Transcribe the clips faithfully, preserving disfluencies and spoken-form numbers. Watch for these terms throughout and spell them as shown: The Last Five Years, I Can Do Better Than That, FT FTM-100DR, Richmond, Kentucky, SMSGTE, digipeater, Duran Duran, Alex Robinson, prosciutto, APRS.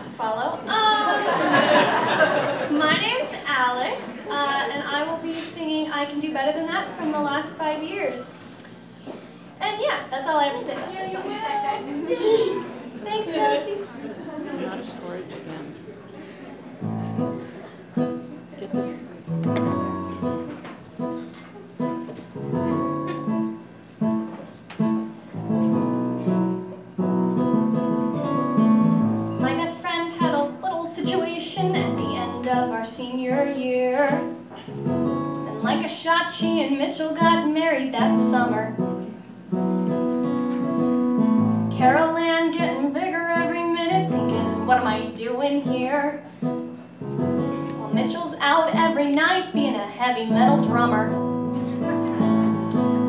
not to follow. Um, my name's Alex, uh, and I will be singing I Can Do Better Than That from The Last Five Years. And yeah, that's all I have to say about this song. Thanks, Chelsea. I'm out of storage again. Get this. My best friend had a little situation at the end of our senior year. And like a shot, she and Mitchell got married that summer. Carol Ann getting bigger every minute, thinking, what am I doing here? Well, Mitchell's out every night being a heavy metal drummer.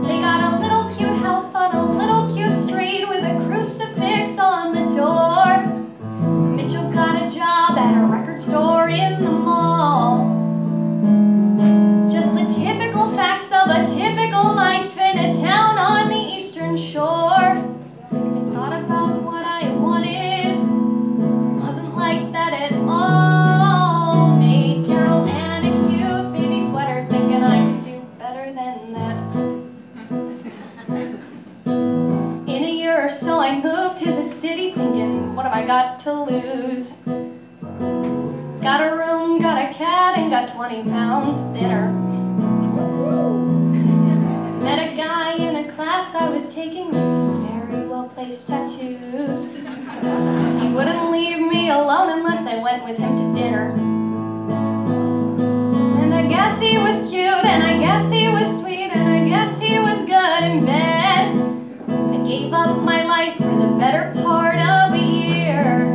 They got a little cute house on a little cute street with a crucifix on the door. Mitchell got a job at a record store in the mall. Just the typical facts of a typical life in a town on the eastern shore. About what I wanted, wasn't like that at all. Made Carol Ann a cute baby sweater, thinking I could do better than that. In a year or so I moved to the city, thinking, what have I got to lose? Got a room, got a cat, and got twenty pounds thinner. Met a guy in a class I was taking, place tattoos. He wouldn't leave me alone unless I went with him to dinner. And I guess he was cute, and I guess he was sweet, and I guess he was good in bed. I gave up my life for the better part of a year.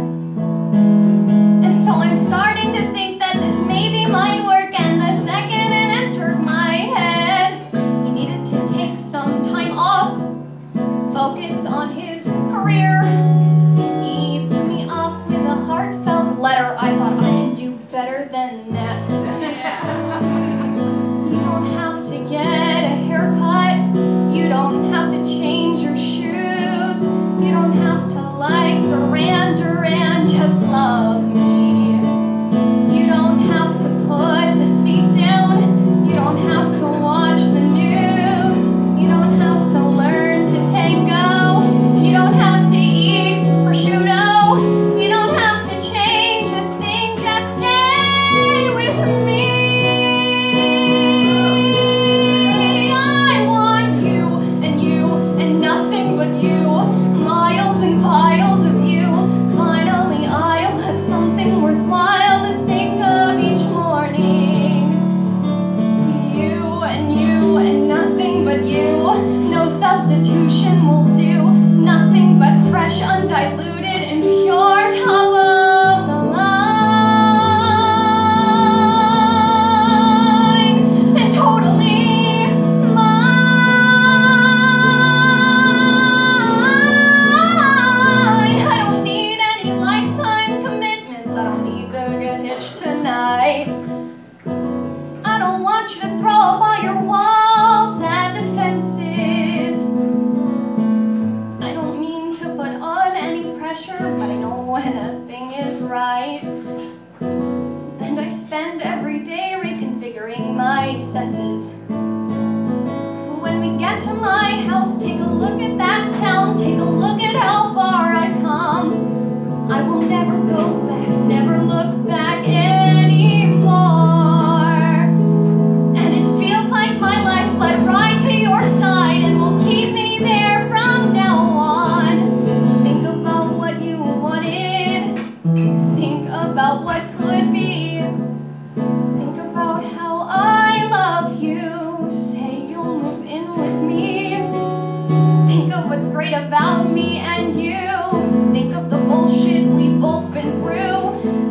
And so I'm starting to think that this maybe might work, and the second it entered my head, he needed to take some time off, focus on his career. He blew me off with a heartfelt letter. I thought, I can do better than that. You don't have to get a haircut. You don't have to change your shoes. You don't have to like Duran Duran. Just love me. You don't have to put the seat down. You don't have to watch the news. You don't have to learn tango, you don't have to eat prosciutto, you don't have to change a thing, just stay with me. I want you, and you, and nothing but you, miles and piles of you. Finally I'll have something worthwhile to think of each morning. You, and you, and nothing but you. No substitution will do, nothing but fresh, undiluted, and pure top of the line, and totally mine. I don't need any lifetime commitments, I don't need to get hitched tonight. I don't want you to throw up all your walls and defenses. But I know when a thing is right. And I spend every day reconfiguring my senses. When we get to my house, take a look at that town. Take a look at how far I've come. I will never go back, never look back anymore. And it feels like my life led right to your side and will keep me there from now on. Think about what could be. Think about how I love you. Say you'll move in with me. Think of what's great about me and you. Think of the bullshit we've both been through.